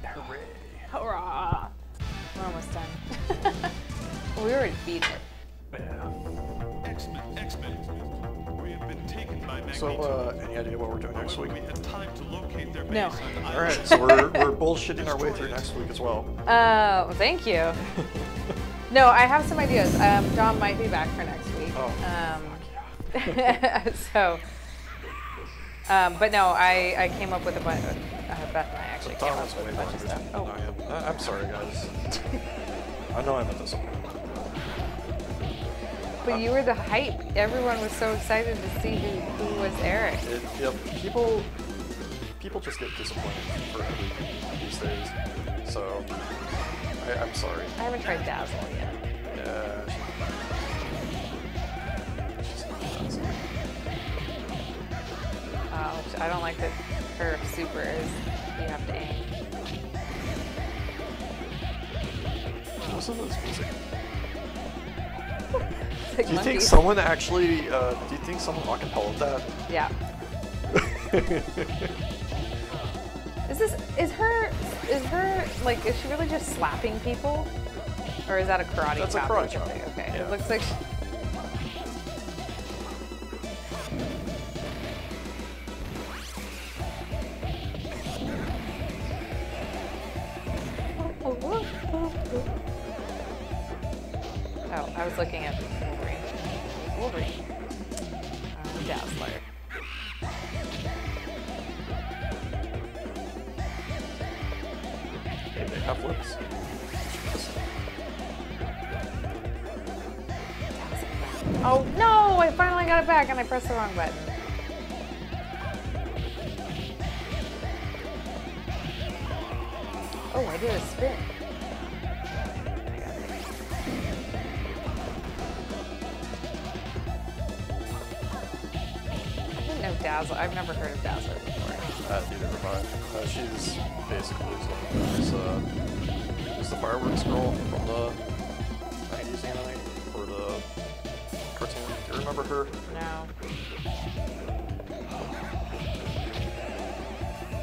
Hooray. Hurrah. We're almost done. We already beat her. Yeah. X-Men, X-Men. We have been taken by Magneto. So, uh, any idea what we're doing next week? We had time to locate their base. No. All right, so we're, we're bullshitting our way through next week as well. Uh, well, thank you. No, I have some ideas. Um, Dom might be back for next week. Oh, um, fuck yeah. So, um, but no, I, I came up with a bunch of... Uh, Beth and I actually came up with a bunch of stuff. Oh. I I'm sorry, guys. I know I'm a disappointment. But um, you were the hype. Everyone was so excited to see who, who was Eric. It, yep. People, people just get disappointed for everything these days. So, I, I'm sorry. I haven't tried Dazzle yet. Yeah. It's just not Dazzle. Oh, I don't like that. Her super is you have to aim. What's all this music? Like do you monkeys. think someone actually? Uh, do you think someone acapella that? Yeah. Is this is her? Is her like? Is she really just slapping people, or is that a karate? That's chop a karate chop. Okay, yeah. It looks like. She Oh, I was looking at Wolverine. Wolverine. Uh, Dazzler. Hey, they have lips. Oh no! I finally got it back and I pressed the wrong button. Oh, I did a spin. Dazzler. I've never heard of Dazzler before. Uh, neither have I. Uh, she's basically she's, uh, she's the fireworks girl from the nineties anime or the cartoon. Do you remember her? No.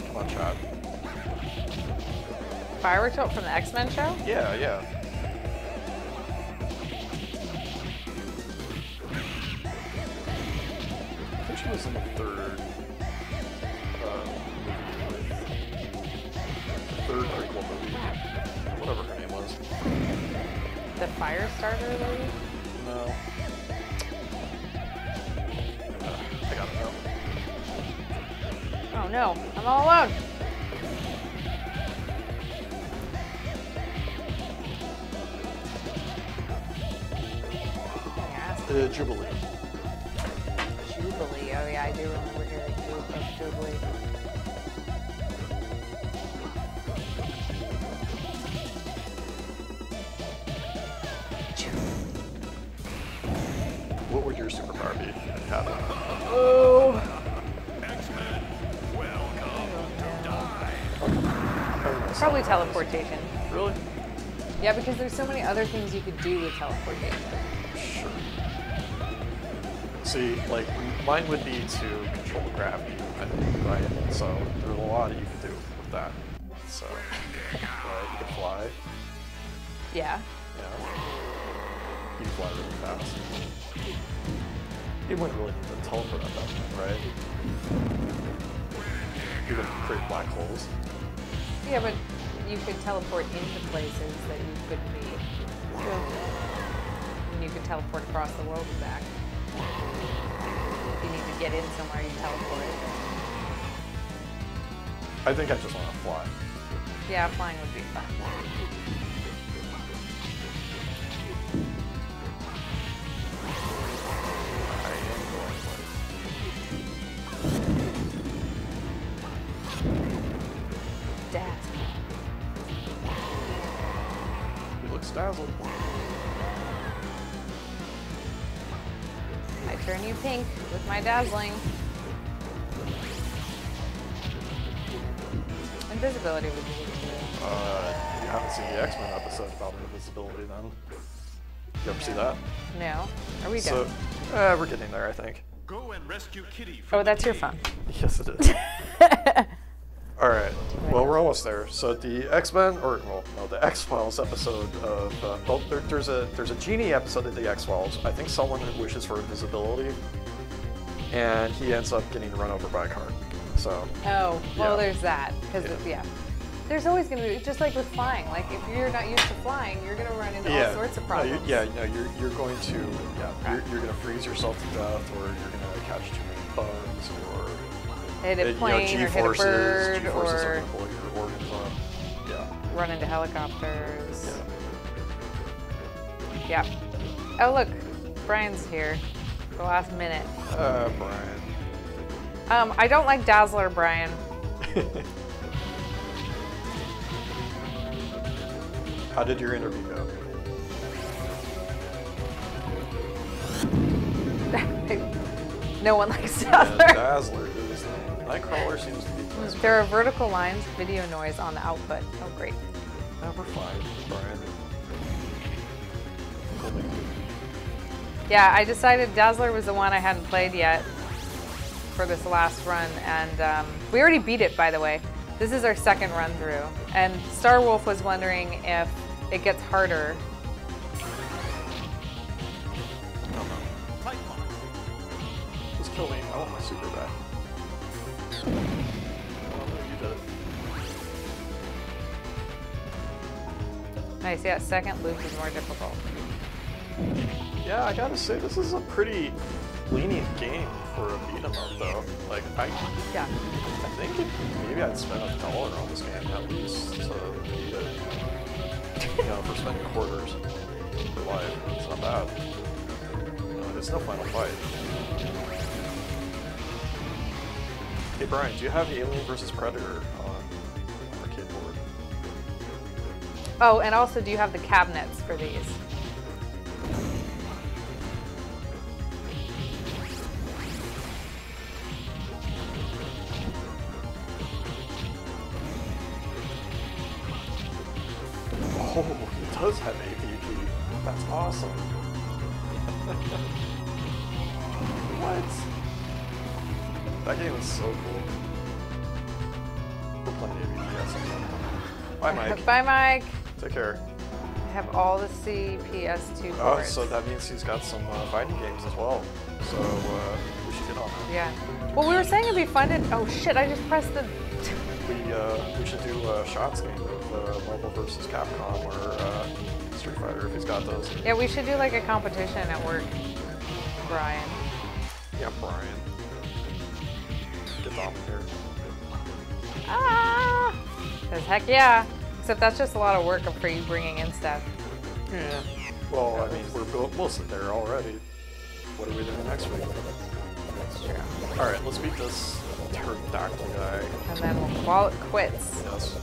Come on, child. Fireworks girl from the X-Men show? Yeah, yeah. She was in the third, uh, movie, the third prequel movie, whatever her name was. The Firestarter lady? No. Uh, I gotta know. Oh no, I'm all alone. The Jubilee. Oh yeah, I do remember her of Ghibli. What would your superpower be? Oh. X-Men, welcome to die. Probably teleportation. Really? Yeah, because there's so many other things you could do with teleportation. Sure. See, like, mine would be to control gravity, I think, right? So there's a lot you can do with that. So, uh, you can fly. Yeah. Yeah. You fly really fast. You wouldn't really need to teleport at that point, right? You could create black holes. Yeah, but you could teleport into places that you couldn't be. And you could teleport across the world and back. If you need to get in somewhere, you teleport. I think I just want to fly. Yeah, flying would be fun. Dazzle. He looks dazzled. I turn you pink with my dazzling. Invisibility would be good too. Uh, you haven't seen the X-Men episode about invisibility then. You ever see that? No. Are we done? So, uh, we're getting there, I think. Go and rescue Kitty. Oh, that's your phone. Yes, it is. Alright, well, we're almost there. So the X-Men, or well, no, the X-Files episode of, uh, well, there, there's a there's a genie episode of the X-Files. I think someone wishes for invisibility, and he ends up getting run over by a car, so. Oh, well, yeah. There's that, because, yeah. yeah. There's always going to be, just like with flying, like if you're not used to flying, you're going to run into yeah. all sorts of problems. No, you're, yeah, no, you're, you're going to, yeah, okay. you're, you're going to freeze yourself to death, or you're going to catch too many bugs, or... Hit a plane, you know, or hit a bird, G forces or, pull your organs on. Yeah. Run into helicopters. Yeah. yeah. Oh look, Brian's here. For the last minute. Uh, Brian. Um, I don't like Dazzler, Brian. How did your interview go? No one likes Dazzler. Yeah, Dazzler. Nightcrawler seems to be the best. There are vertical lines, video noise on the output. Oh, great. Oh, we're fine, Brian. Yeah, I decided Dazzler was the one I hadn't played yet for this last run, and um, we already beat it, by the way. This is our second run through, and Star Wolf was wondering if it gets harder. I don't know. Just kill me. I want my super back. Oh, you did it. Nice, yeah, second loop is more difficult. Yeah, I gotta say, this is a pretty lenient game for a beat 'em up, though. Like, I, yeah. I think it, maybe I'd spend a dollar on this game at least to beat it. You know, for spending quarters for life. It's not bad. You know, it's no Final Fight. Hey Brian, do you have Alien versus Predator on the arcade board? Oh, and also, do you have the cabinets for these? Oh, it does have A P P. That's awesome. What? That game is so cool. We're playing A V P S. Bye, Mike. Bye, Mike. Take care. I have all the C P S two boards. Oh, so that means he's got some uh, fighting games as well. So uh, we should get on that. Yeah. Well, we were saying it'd be fun to. Oh shit! I just pressed the. we uh, we should do a shots game of uh, Marvel versus Capcom or uh, Street Fighter if he's got those. Yeah, we should do like a competition at work, Brian. Yeah, Brian. Here. Ah! Says heck yeah! Except that's just a lot of work for you bringing in stuff. Yeah. Well, I mean, we're mostly there already. What are we doing next week? That's true. All right, let's beat this pterodactyl guy. And then we'll call it quits. Yes.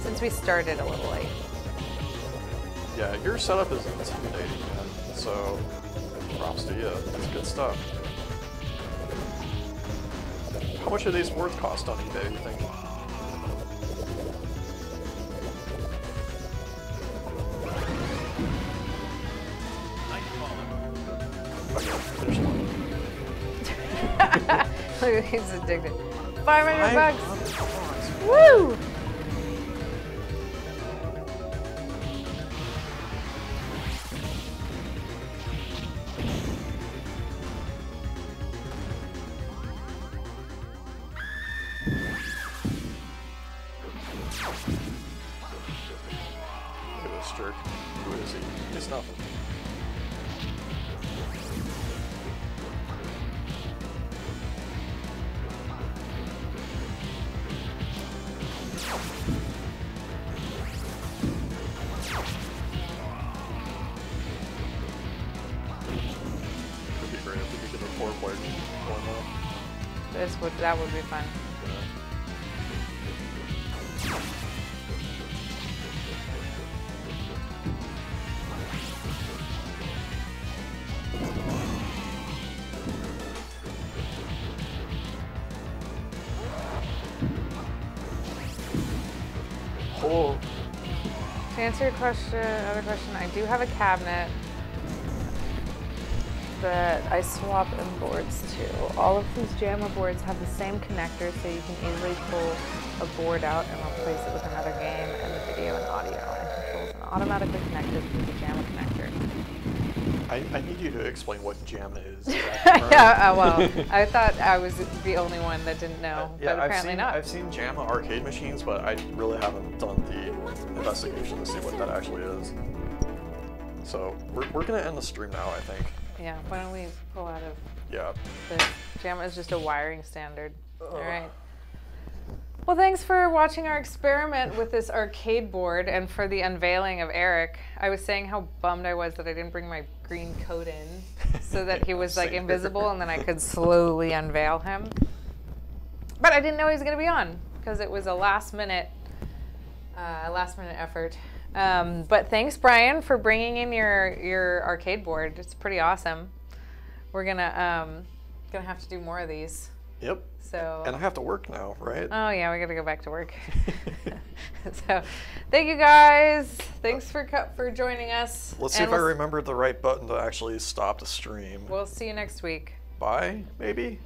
Since we started a little late. Yeah, your setup is intimidating, man. So, props to you. That's good stuff. How much are these worth cost on eBay, you think? Okay, Look, he's addicted. five hundred bucks! Woo! That would be fun. Cool. To answer your question, other question, I do have a cabinet that I swap in boards to. All of these JAMA boards have the same connector, so you can easily pull a board out and replace it with another game, and the video and audio and controls and automatically connected through the JAMA connector. I, I need you to explain what JAMA is. Yeah, uh, well, I thought I was the only one that didn't know, uh, yeah, but apparently I've seen, not. I've seen JAMA arcade machines, but I really haven't done the investigation to see what that actually is. So we're, we're gonna end the stream now, I think. Yeah, why don't we pull out of yeah. this? JAMA is just a wiring standard. Ugh. All right. Well, thanks for watching our experiment with this arcade board and for the unveiling of Eric. I was saying how bummed I was that I didn't bring my green coat in so that he was like invisible and then I could slowly unveil him. But I didn't know he was going to be on because it was a last minute, uh, last minute effort. Um, but thanks, Brian, for bringing in your your arcade board. It's pretty awesome. We're gonna um, gonna have to do more of these. Yep. So. And I have to work now, right? Oh yeah, we gotta go back to work. So, thank you guys. Thanks for for joining us. Let's see and if we'll I remembered the right button to actually stop the stream. We'll see you next week. Bye, maybe.